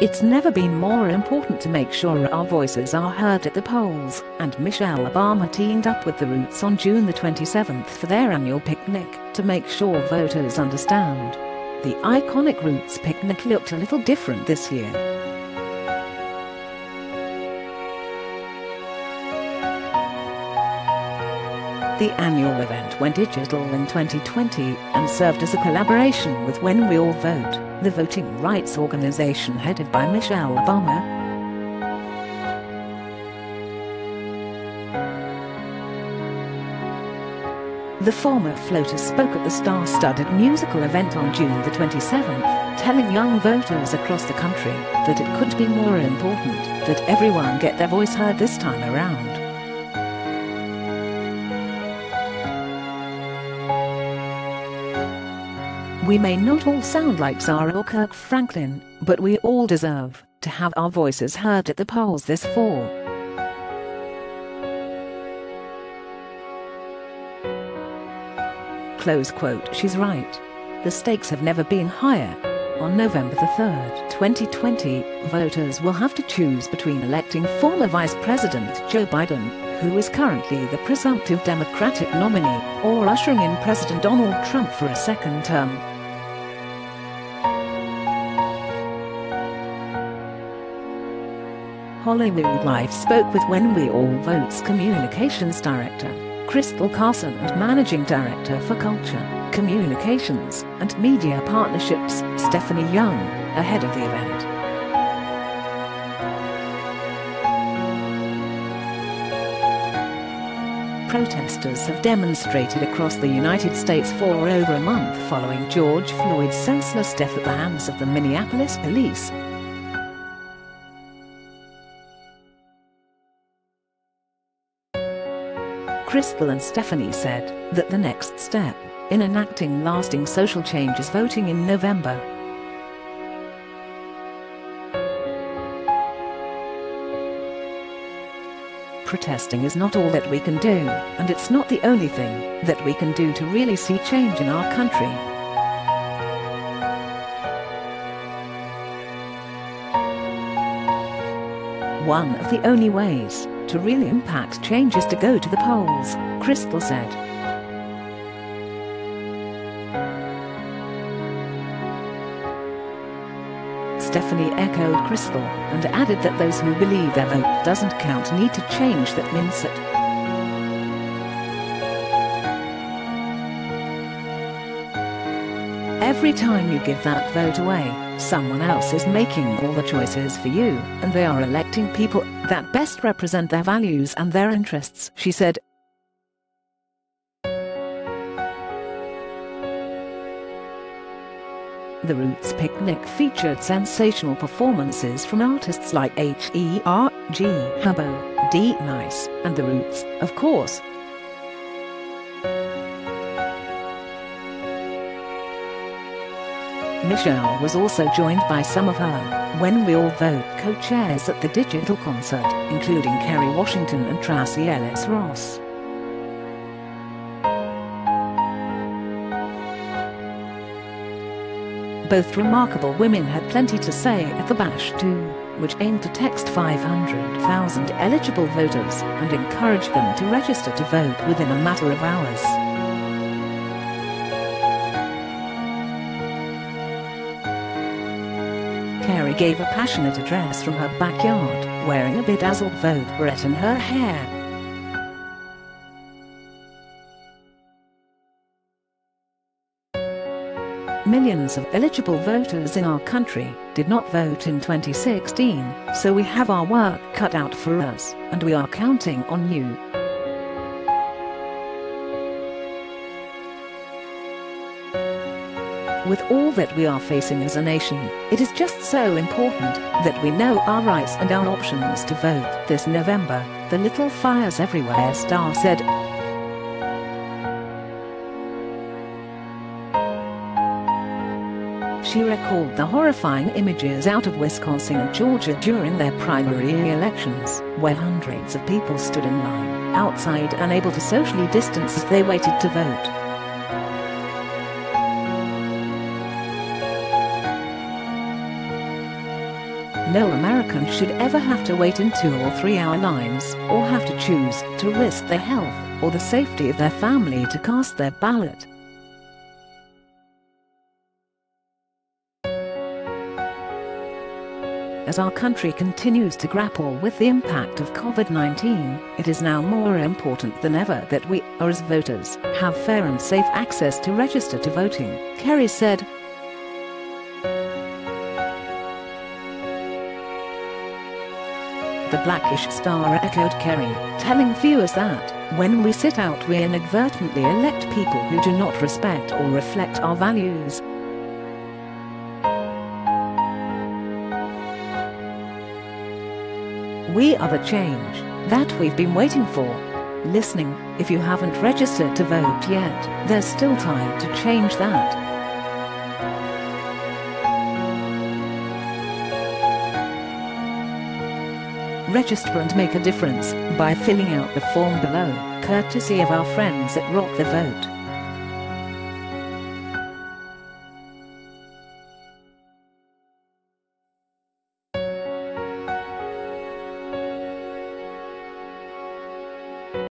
It's never been more important to make sure our voices are heard at the polls, and Michelle Obama teamed up with the Roots on June the 27th for their annual picnic to make sure voters understand. The iconic Roots picnic looked a little different this year. The annual event went digital in 2020 and served as a collaboration with When We All Vote, the voting rights organization headed by Michelle Obama. The former floater spoke at the star-studded musical event on June the 27th, telling young voters across the country that it could be more important that everyone get their voice heard this time around. We may not all sound like SZA or Kirk Franklin, but we all deserve to have our voices heard at the polls this fall. Close quote. She's right. The stakes have never been higher. On November the 3rd, 2020, voters will have to choose between electing former Vice President Joe Biden, who is currently the presumptive Democratic nominee, or ushering in President Donald Trump for a second term. HollywoodLife spoke with When We All Vote's Communications Director, Crystal Carson, and Managing Director for Culture, Communications, and Media Partnerships, Stephanie Young, ahead of the event. Protesters have demonstrated across the United States for over a month following George Floyd's senseless death at the hands of the Minneapolis police. Crystal and Stephanie said that the next step in enacting lasting social change is voting in November. Protesting is not all that we can do, and it's not the only thing that we can do to really see change in our country. One of the only ways to really impact change is to go to the polls, Crystal said. Stephanie echoed Crystal and added that those who believe their vote doesn't count need to change that mindset. Every time you give that vote away, someone else is making all the choices for you, and they are electing people that best represent their values and their interests, she said. The Roots picnic featured sensational performances from artists like H.E.R., G. Hubbo, D. Nice, and the Roots, of course. Michelle was also joined by some of her When We All Vote co-chairs at the digital concert, including Kerry Washington and Tracy Ellis Ross. Both remarkable women had plenty to say at the bash too, which aimed to text 500,000 eligible voters and encourage them to register to vote within a matter of hours. Kerry gave a passionate address from her backyard, wearing a bedazzled vote beret in her hair. Millions of eligible voters in our country did not vote in 2016, so we have our work cut out for us, and we are counting on you. With all that we are facing as a nation, it is just so important that we know our rights and our options to vote this November, the Little Fires Everywhere star said. She recalled the horrifying images out of Wisconsin and Georgia during their primary elections, where hundreds of people stood in line outside, unable to socially distance as they waited to vote. No American should ever have to wait in 2 or 3 hour lines, or have to choose to risk their health or the safety of their family to cast their ballot. As our country continues to grapple with the impact of COVID-19, it is now more important than ever that we, as voters, have fair and safe access to register to voting, Kerry said. The blackish star echoed Kerry, telling viewers that, when we sit out we inadvertently elect people who do not respect or reflect our values. We are the change that we've been waiting for. Listening, if you haven't registered to vote yet, there's still time to change that. Register and make a difference by filling out the form below, courtesy of our friends at Rock the Vote.